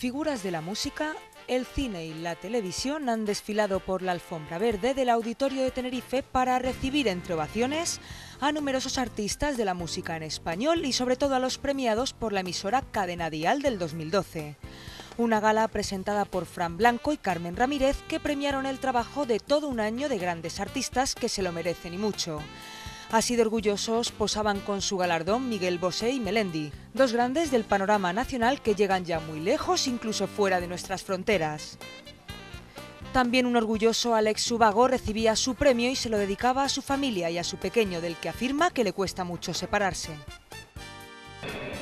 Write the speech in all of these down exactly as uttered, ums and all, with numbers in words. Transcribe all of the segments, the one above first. Figuras de la música, el cine y la televisión han desfilado por la alfombra verde del Auditorio de Tenerife para recibir entre ovaciones a numerosos artistas de la música en español y sobre todo a los premiados por la emisora Cadena Dial del dos mil doce. Una gala presentada por Fran Blanco y Carmen Ramírez que premiaron el trabajo de todo un año de grandes artistas que se lo merecen y mucho. Así de orgullosos posaban con su galardón Miguel Bosé y Melendi, dos grandes del panorama nacional que llegan ya muy lejos, incluso fuera de nuestras fronteras. También un orgulloso Alex Subago recibía su premio y se lo dedicaba a su familia y a su pequeño, del que afirma que le cuesta mucho separarse.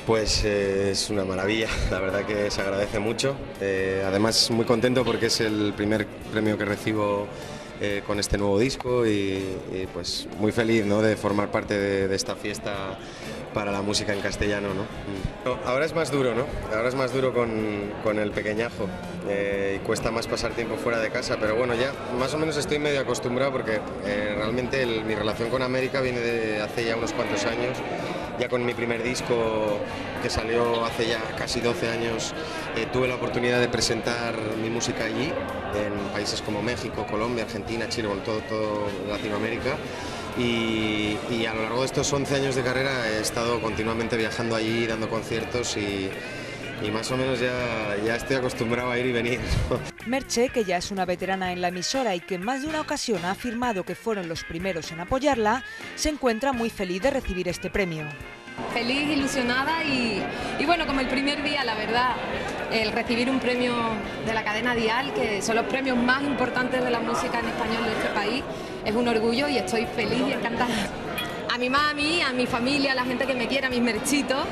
Pues eh, es una maravilla, la verdad que se agradece mucho. Eh, además muy contento porque es el primer premio que recibo Eh, con este nuevo disco y, y pues muy feliz, ¿no?, de formar parte de, de esta fiesta para la música en castellano, ¿no? No, ahora es más duro, ¿no? Ahora es más duro con, con el pequeñajo eh, y cuesta más pasar tiempo fuera de casa, pero bueno, ya más o menos estoy medio acostumbrado porque eh, realmente el, mi relación con América viene de hace ya unos cuantos años, ya con mi primer disco que salió hace ya casi doce años, eh, tuve la oportunidad de presentar mi música allí, en países como México, Colombia, Argentina, Chile, bueno, todo, todo Latinoamérica. Y, y a lo largo de estos once años de carrera he estado continuamente viajando allí, dando conciertos y, y más o menos ya, ya estoy acostumbrado a ir y venir. Merche, que ya es una veterana en la emisora y que en más de una ocasión ha afirmado que fueron los primeros en apoyarla, se encuentra muy feliz de recibir este premio. Feliz, ilusionada y, y bueno, como el primer día, la verdad, el recibir un premio de la Cadena Dial, que son los premios más importantes de la música en español de este país, es un orgullo y estoy feliz y encantada. A mi mami, a mi familia, a la gente que me quiere, a mis merchitos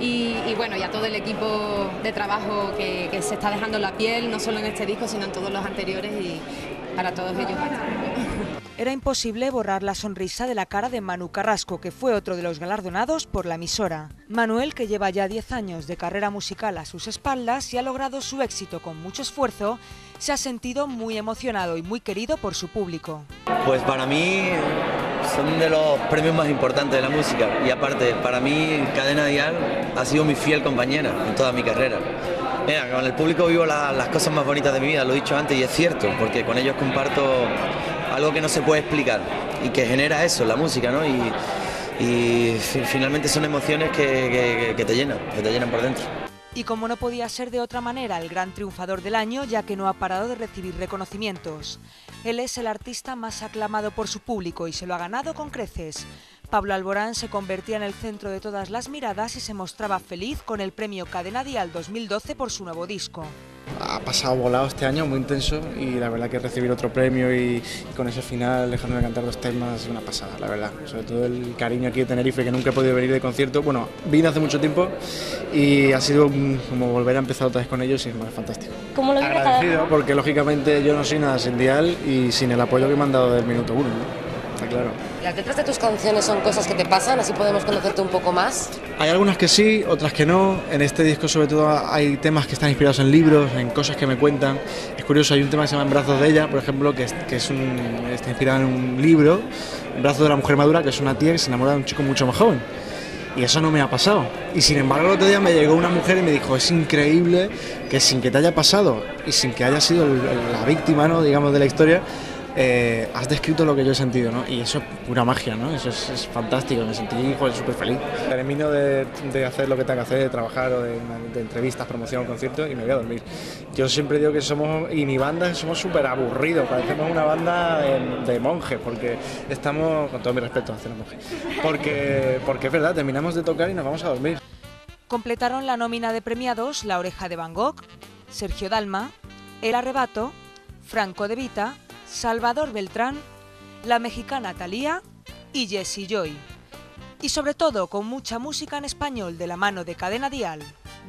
y, y bueno, y a todo el equipo de trabajo que, que se está dejando la piel, no solo en este disco, sino en todos los anteriores y para todos ellos. Era imposible borrar la sonrisa de la cara de Manu Carrasco, que fue otro de los galardonados por la emisora. Manuel, que lleva ya diez años de carrera musical a sus espaldas y ha logrado su éxito con mucho esfuerzo, se ha sentido muy emocionado y muy querido por su público. Pues para mí son de los premios más importantes de la música y aparte para mí Cadena Dial ha sido mi fiel compañera en toda mi carrera. Mira, con el público vivo la, las cosas más bonitas de mi vida, lo he dicho antes y es cierto, porque con ellos comparto algo que no se puede explicar y que genera eso, la música, ¿no? Y, y finalmente son emociones que, que, que te llenan, que te llenan por dentro. Y como no podía ser de otra manera, el gran triunfador del año, ya que no ha parado de recibir reconocimientos. Él es el artista más aclamado por su público y se lo ha ganado con creces. Pablo Alborán se convertía en el centro de todas las miradas y se mostraba feliz con el premio Cadena Dial dos mil doce por su nuevo disco. Ha pasado volado este año, muy intenso, y la verdad que recibir otro premio y, y con ese final dejándome cantar dos temas es una pasada, la verdad. Sobre todo el cariño aquí de Tenerife, que nunca he podido venir de concierto. Bueno, vine hace mucho tiempo y ha sido un, como volver a empezar otra vez con ellos y es fantástico. ¿Cómo lo vives? Agradecido, porque lógicamente yo no soy nada sin Dial y sin el apoyo que me han dado del minuto uno, ¿no? Está claro. ¿Las letras de tus canciones son cosas que te pasan? Así podemos conocerte un poco más. Hay algunas que sí, otras que no. En este disco sobre todo hay temas que están inspirados en libros, en cosas que me cuentan. Es curioso, hay un tema que se llama En brazos de ella, por ejemplo, que, es, que es un, está inspirado en un libro, En brazos de la mujer madura, que es una tía que se enamora de un chico mucho más joven. Y eso no me ha pasado. Y sin embargo el otro día me llegó una mujer y me dijo, es increíble que sin que te haya pasado y sin que haya sido la víctima, ¿no?, digamos, de la historia, Eh, has descrito lo que yo he sentido, ¿no? Y eso es pura magia, ¿no? Eso es, es fantástico, me sentí súper feliz. Termino de, de hacer lo que tengo que hacer, de trabajar o de, de entrevistas, promoción o conciertos y me voy a dormir. Yo siempre digo que somos, y mi banda, somos súper aburridos, parecemos una banda de, de monjes, porque estamos, con todo mi respeto hacia los monjes, porque, porque es verdad, terminamos de tocar y nos vamos a dormir. Completaron la nómina de premiados La Oreja de Van Gogh, Sergio Dalma, El Arrebato, Franco de Vita, Salvador Beltrán, la mexicana Thalía y Jesse Joy. Y sobre todo con mucha música en español de la mano de Cadena Dial.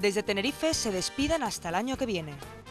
Desde Tenerife se despiden hasta el año que viene.